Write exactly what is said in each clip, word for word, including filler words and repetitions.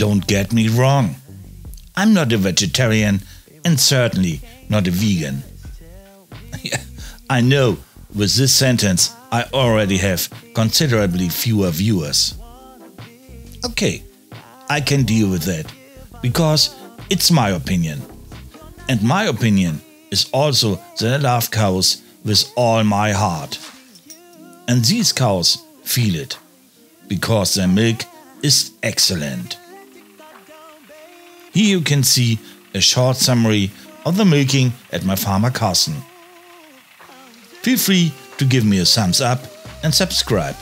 don't get me wrong. I'm not a vegetarian and certainly not a vegan. I know with this sentence I already have considerably fewer viewers. Okay, I can deal with that, because it's my opinion. And my opinion is also that I love cows with all my heart. And these cows feel it, because their milk is excellent. Here you can see a short summary of the milking at my farmer Karsten. Feel free to give me a thumbs up and subscribe.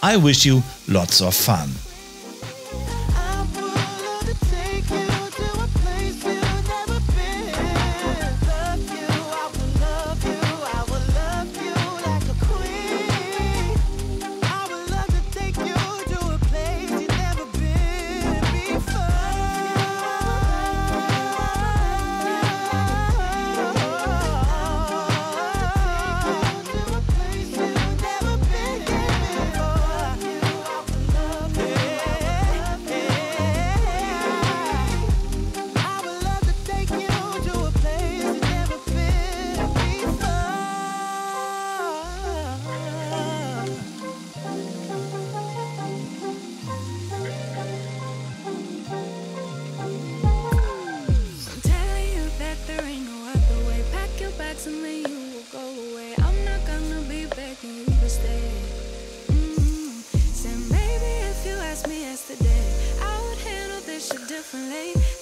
I wish you lots of fun.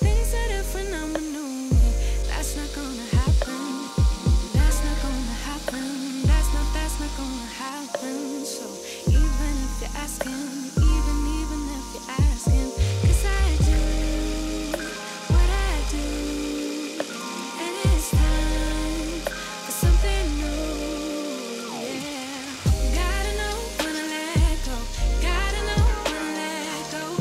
Things are different, I'm maneuvering. That's not gonna happen. That's not gonna happen. That's not, that's not gonna happen. So even if you're asking, even, even if you're asking, 'cause I do what I do. And it's time for something new, yeah. Gotta know when I let go. Gotta know when I let go.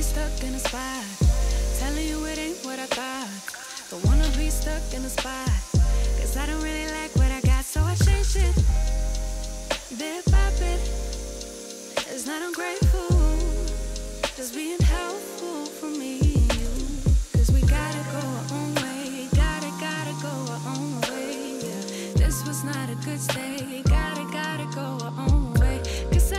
Stuck in a spot, telling you it ain't what I thought. Don't wanna be stuck in a spot, 'cause I don't really like what I got, so I changed it bit by bit. It's not ungrateful, just being helpful for me and you. 'Cause we gotta go our own way, gotta, gotta go our own way. Yeah. This was not a good stay, gotta, gotta go our own way. 'Cause I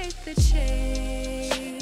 appreciate the change.